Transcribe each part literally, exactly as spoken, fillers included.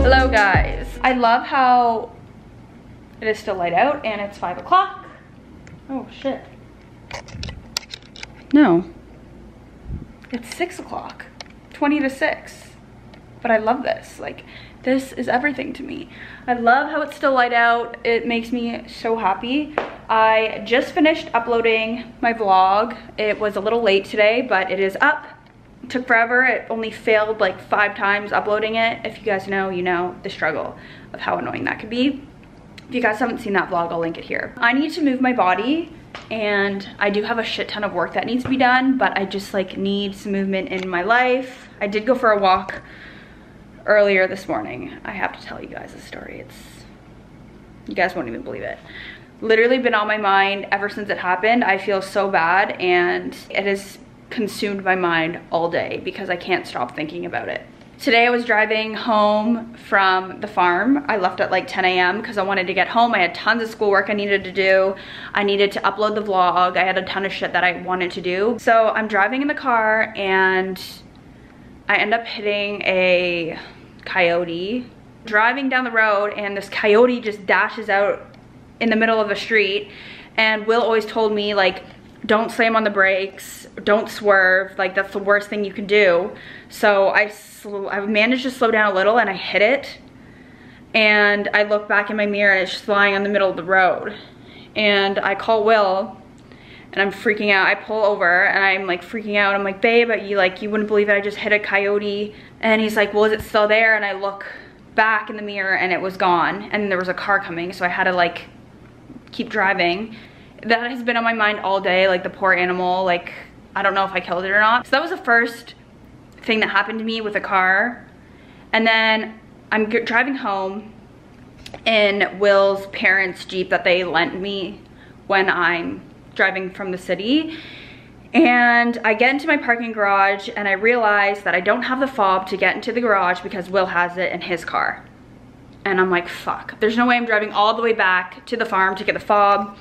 Hello guys. I love how it is still light out and it's five o'clock. Oh shit. No. It's six o'clock. twenty to six. But I love this. Like, this is everything to me. I love how it's still light out. It makes me so happy. I just finished uploading my vlog. It was a little late today, but it is up. It took forever. It only failed like five times uploading it. If you guys know, you know the struggle of how annoying that could be. If you guys haven't seen that vlog, I'll link it here. I need to move my body, and I do have a shit ton of work that needs to be done, but I just like need some movement in my life. I did go for a walk earlier this morning. I have to tell you guys a story. It's, you guys won't even believe it. Literally been on my mind ever since it happened. I feel so bad, and it has consumed my mind all day because I can't stop thinking about it. Today I was driving home from the farm. I left at like ten A M because I wanted to get home. I had tons of schoolwork I needed to do. I needed to upload the vlog. I had a ton of shit that I wanted to do. So I'm driving in the car and I end up hitting a coyote. Driving down the road and this coyote just dashes out in the middle of the street. And Will always told me, like, don't slam on the brakes, don't swerve, like that's the worst thing you can do. So I, sl I managed to slow down a little and I hit it. And I look back in my mirror and it's just lying on the middle of the road. And I call Will and I'm freaking out. I pull over and I'm like freaking out. I'm like, babe, you like, you wouldn't believe it, I just hit a coyote. And he's like, well, is it still there? And I look back in the mirror and it was gone. And there was a car coming, so I had to like keep driving. That has been on my mind all day, like the poor animal, like I don't know if I killed it or not. So that was the first thing that happened to me with a car. And then I'm driving home in Will's parents' Jeep that they lent me when I'm driving from the city. And I get into my parking garage and I realize that I don't have the fob to get into the garage because Will has it in his car. And I'm like, fuck, there's no way I'm driving all the way back to the farm to get the fob.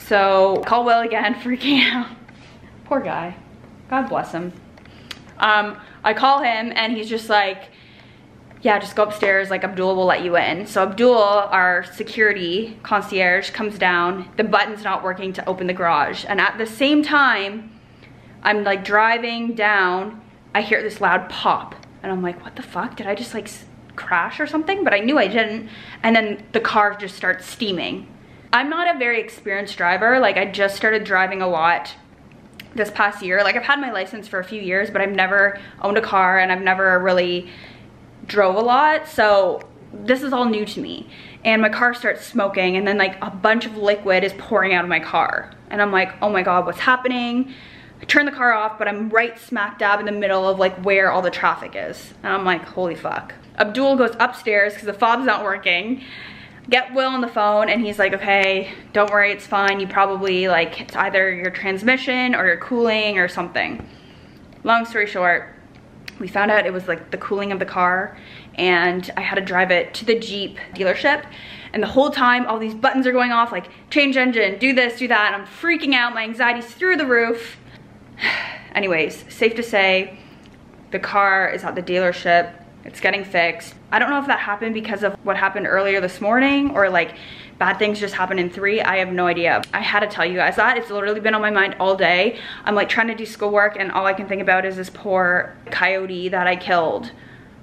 So call Will again, freaking out. Poor guy, God bless him. Um, I call him and he's just like, yeah, just go upstairs, like Abdul will let you in. So Abdul, our security concierge, comes down, the button's not working to open the garage. And at the same time, I'm like driving down, I hear this loud pop. And I'm like, what the fuck, did I just like crash or something? But I knew I didn't. And then the car just starts steaming. I'm not a very experienced driver. Like, I just started driving a lot this past year. Like, I've had my license for a few years, but I've never owned a car and I've never really drove a lot. So this is all new to me. And my car starts smoking and then like a bunch of liquid is pouring out of my car. And I'm like, oh my God, what's happening? I turn the car off, but I'm right smack dab in the middle of like where all the traffic is. And I'm like, holy fuck. Abdul goes upstairs because the fob's not working. Get Will on the phone and he's like, okay, don't worry, it's fine. You probably like, it's either your transmission or your cooling or something. Long story short, we found out it was like the cooling of the car and I had to drive it to the Jeep dealership. And the whole time, all these buttons are going off, like change engine, do this, do that. And I'm freaking out, my anxiety's through the roof. Anyways, safe to say, the car is at the dealership. It's getting fixed. I don't know if that happened because of what happened earlier this morning or like bad things just happened in three. I have no idea. I had to tell you guys that. It's literally been on my mind all day. I'm like trying to do schoolwork and all I can think about is this poor coyote that I killed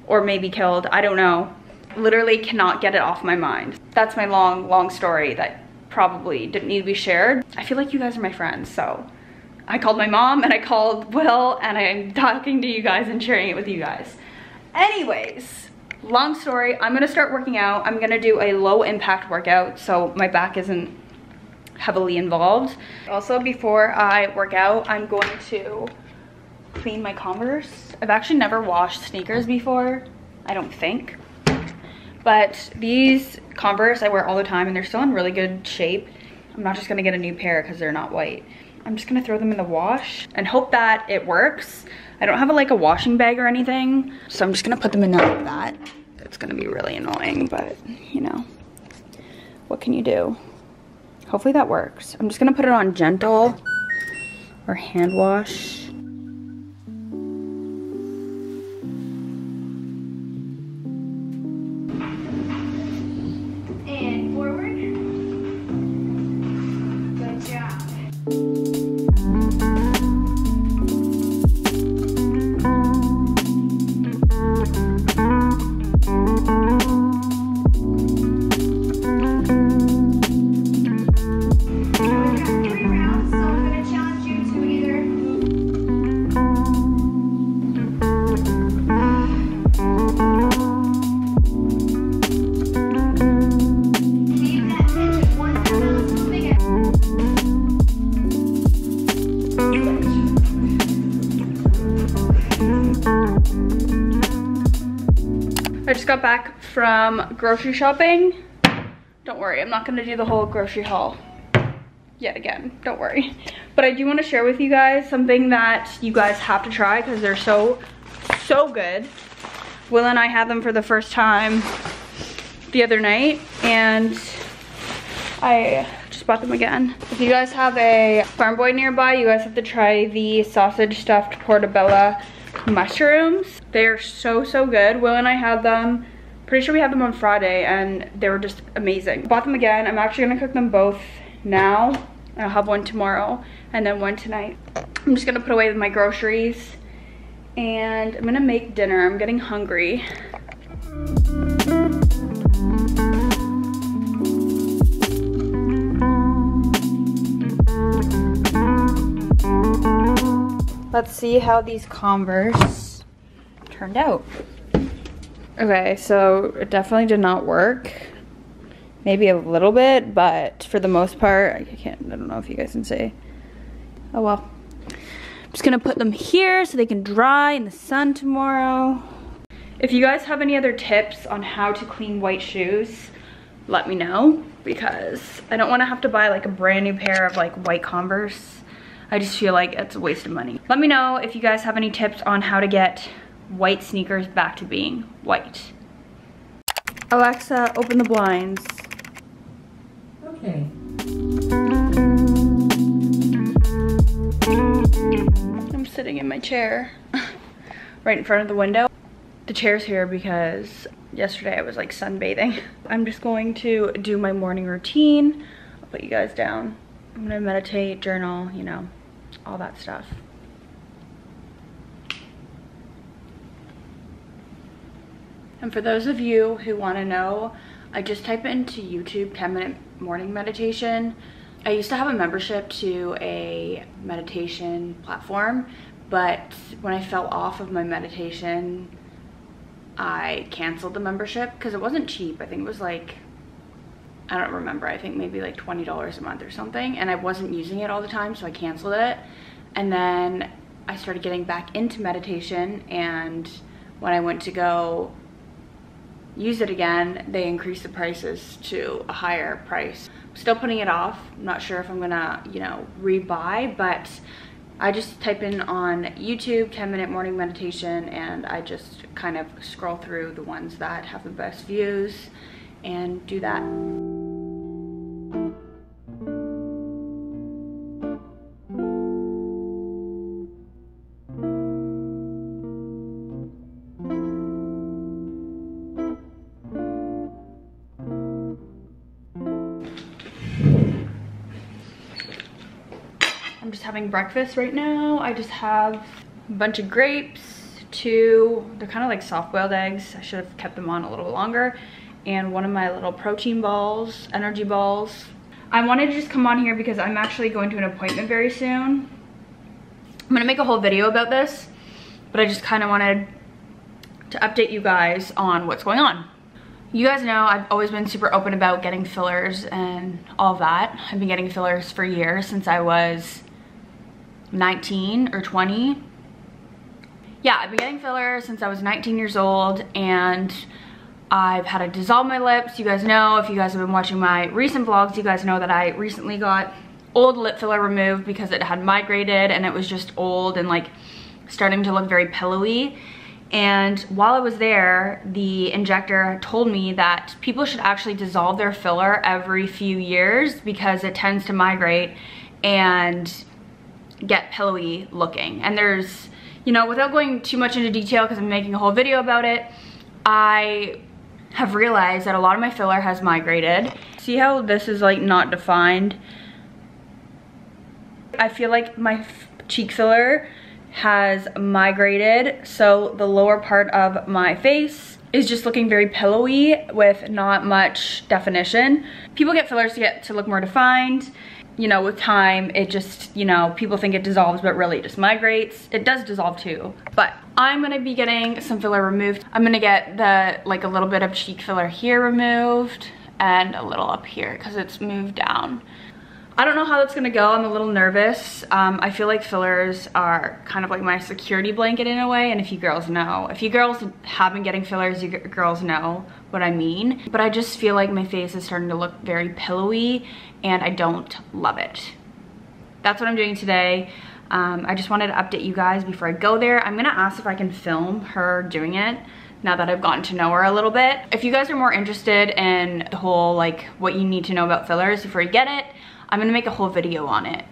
or maybe killed. I don't know. Literally cannot get it off my mind. That's my long, long story that probably didn't need to be shared. I feel like you guys are my friends, so I called my mom and I called Will and I'm talking to you guys and sharing it with you guys. Anyways, long story, I'm gonna start working out. I'm gonna do a low impact workout so my back isn't heavily involved. Also, before I work out, I'm going to clean my Converse. I've actually never washed sneakers before, I don't think. But these Converse I wear all the time and they're still in really good shape. I'm not just gonna get a new pair because they're not white. I'm just gonna throw them in the wash and hope that it works. I don't have a, like a washing bag or anything, so I'm just gonna put them in there like that. It's gonna be really annoying, but you know, what can you do? Hopefully that works. I'm just gonna put it on gentle or hand wash. And forward. Good job. I just got back from grocery shopping. Don't worry, I'm not gonna do the whole grocery haul yet again, don't worry. But I do want to share with you guys something that you guys have to try because they're so, so good. Will and I had them for the first time the other night and I just bought them again. If you guys have a Farm Boy nearby, you guys have to try the sausage stuffed portobello mushrooms. They are so, so good. Will and I had them, pretty sure we had them on Friday, and they were just amazing. Bought them again. I'm actually gonna cook them both now, and I'll have one tomorrow and then one tonight. I'm just gonna put away my groceries and I'm gonna make dinner. I'm getting hungry. Let's see how these Converse turned out. Okay, so it definitely did not work. Maybe a little bit, but for the most part, I can't, I don't know if you guys can see. Oh well. I'm just gonna put them here so they can dry in the sun tomorrow. If you guys have any other tips on how to clean white shoes, let me know, because I don't wanna have to buy like a brand new pair of like white Converse. I just feel like it's a waste of money. Let me know if you guys have any tips on how to get white sneakers back to being white. Alexa, open the blinds. Okay. I'm sitting in my chair right in front of the window. The chair's here because yesterday I was like sunbathing. I'm just going to do my morning routine. I'll put you guys down. I'm gonna meditate, journal, you know. All that stuff. And for those of you who want to know, I just type into YouTube ten minute morning meditation. I used to have a membership to a meditation platform, but when I fell off of my meditation, I canceled the membership because it wasn't cheap. I think it was like, I don't remember, I think maybe like twenty dollars a month or something, and I wasn't using it all the time, so I canceled it. And then I started getting back into meditation, and when I went to go use it again, they increased the prices to a higher price. I'm still putting it off. I'm not sure if I'm gonna, you know, rebuy, but I just type in on YouTube ten minute morning meditation, and I just kind of scroll through the ones that have the best views and do that. I'm just having breakfast right now. I just have a bunch of grapes, two, they're kind of like soft-boiled eggs. I should have kept them on a little longer. And one of my little protein balls, energy balls. I wanted to just come on here because I'm actually going to an appointment very soon. I'm gonna make a whole video about this, but I just kind of wanted to update you guys on what's going on. You guys know I've always been super open about getting fillers and all that. I've been getting fillers for years, since I was nineteen or twenty. Yeah, I've been getting fillers since I was nineteen years old, and I've had to dissolve my lips. You guys know, if you guys have been watching my recent vlogs, you guys know that I recently got old lip filler removed because it had migrated and it was just old and like starting to look very pillowy. And while I was there, the injector told me that people should actually dissolve their filler every few years because it tends to migrate and get pillowy looking. And there's, you know, without going too much into detail because I'm making a whole video about it, I have realized that a lot of my filler has migrated. See how this is like not defined? I feel like my cheek filler has migrated, so the lower part of my face is just looking very pillowy with not much definition. People get fillers to get to look more defined. You know, with time, it just, you know, people think it dissolves, but really it just migrates. It does dissolve too, but I'm gonna be getting some filler removed. I'm gonna get the, like a little bit of cheek filler here removed and a little up here because it's moved down. I don't know how that's gonna go. I'm a little nervous. Um, I feel like fillers are kind of like my security blanket in a way, and if you girls know, if you girls have been getting fillers, you girls know what I mean. But I just feel like my face is starting to look very pillowy, and I don't love it. That's what I'm doing today. Um, I just wanted to update you guys before I go there. I'm gonna ask if I can film her doing it, now that I've gotten to know her a little bit. If you guys are more interested in the whole, like, what you need to know about fillers before you get it, I'm gonna make a whole video on it,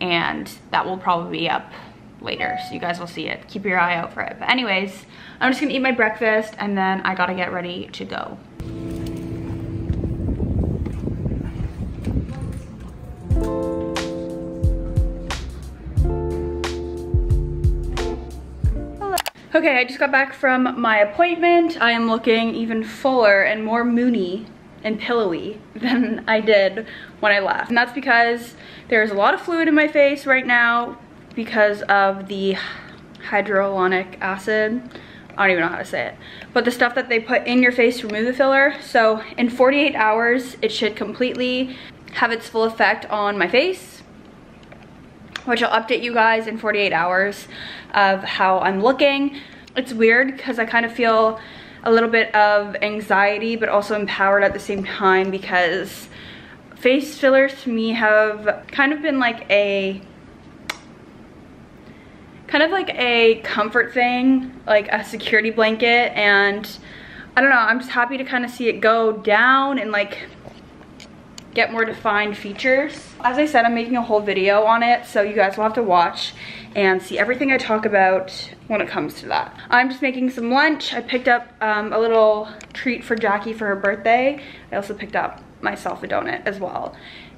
and that will probably be up later, so you guys will see it. Keep your eye out for it. But anyways, I'm just gonna eat my breakfast, and then I gotta get ready to go. Okay, I just got back from my appointment. I am looking even fuller and more moony and pillowy than I did when I left. And that's because there's a lot of fluid in my face right now because of the hyaluronic acid. I don't even know how to say it. But the stuff that they put in your face to remove the filler. So in forty-eight hours, it should completely have its full effect on my face, which I'll update you guys in forty-eight hours of how I'm looking. It's weird because I kind of feel a little bit of anxiety, but also empowered at the same time, because face fillers to me have kind of been like a kind of like a comfort thing, like a security blanket, and I don't know, I'm just happy to kind of see it go down and like get more defined features. As I said, I'm making a whole video on it, so you guys will have to watch and see everything I talk about when it comes to that. I'm just making some lunch. I picked up um, a little treat for Jackie for her birthday. I also picked up myself a donut as well.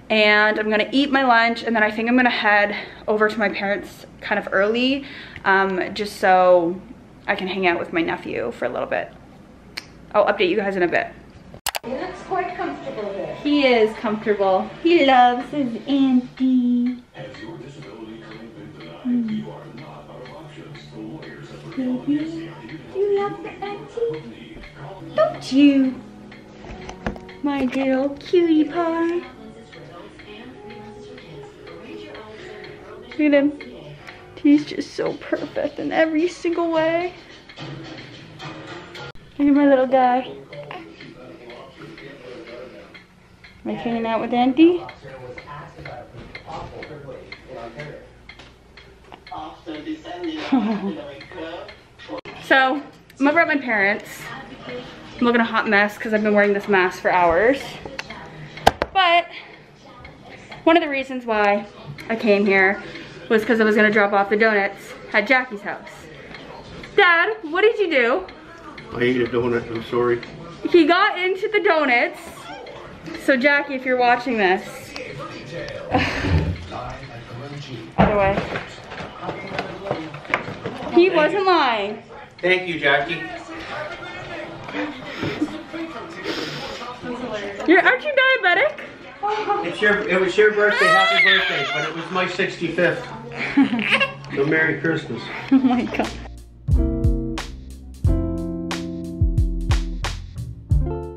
And I'm gonna eat my lunch, and then I think I'm gonna head over to my parents kind of early, um, just so I can hang out with my nephew for a little bit. I'll update you guys in a bit. He looks quite comfortable there. He is comfortable. He loves his auntie. Mm. Baby, you love the auntie? Don't you? My little cutie pie. Look at him. He's just so perfect in every single way. Look at my little guy. Am I hanging out with auntie? So, I'm over at my parents. I'm looking a hot mess because I've been wearing this mask for hours. But one of the reasons why I came here was because I was going to drop off the donuts at Jackie's house. Dad, what did you do? I ate a donut, I'm sorry. He got into the donuts. So Jackie, if you're watching this. Other way. He wasn't lying. Thank you, Jackie. You're, aren't you diabetic? It's your, it was your birthday, happy birthday, but it was my sixty-fifth. So Merry Christmas. Oh my God.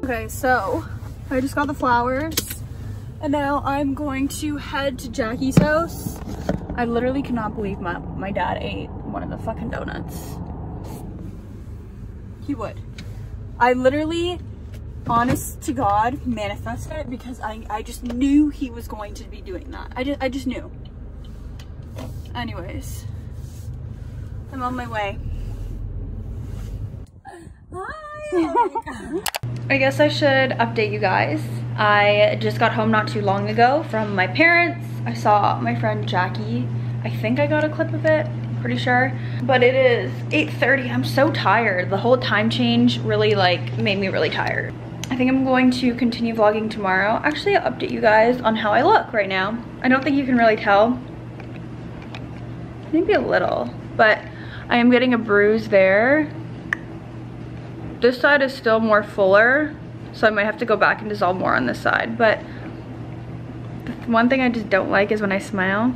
Okay, so I just got the flowers, and now I'm going to head to Jackie's house. I literally cannot believe my, my dad ate one of the fucking donuts. He would. I literally, honest to God, manifested it because I, I just knew he was going to be doing that. I just, I just knew. Anyways, I'm on my way. Hi! I guess I should update you guys. I just got home not too long ago from my parents. I saw my friend Jackie I think I got a clip of it, I'm pretty sure. But it is eight thirty, I'm so tired. The whole time change really like made me really tired. I think I'm going to continue vlogging tomorrow. Actually, I'll update you guys on how I look right now. I don't think you can really tell. Maybe a little, but I am getting a bruise there. This side is still more fuller, so I might have to go back and dissolve more on this side. But the one thing I just don't like is when I smile,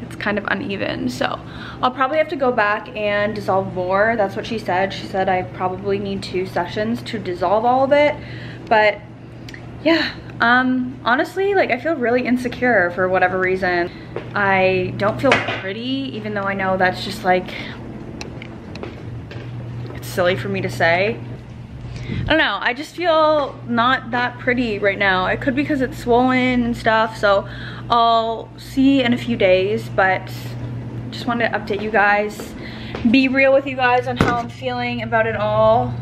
it's kind of uneven. So I'll probably have to go back and dissolve more. That's what she said. She said I probably need two sessions to dissolve all of it. But yeah, um, honestly, like I feel really insecure for whatever reason. I don't feel pretty, even though I know that's just like, it's silly for me to say. I don't know, I just feel not that pretty right now. It could be because it's swollen and stuff, so I'll see in a few days, but just wanted to update you guys, be real with you guys on how I'm feeling about it all.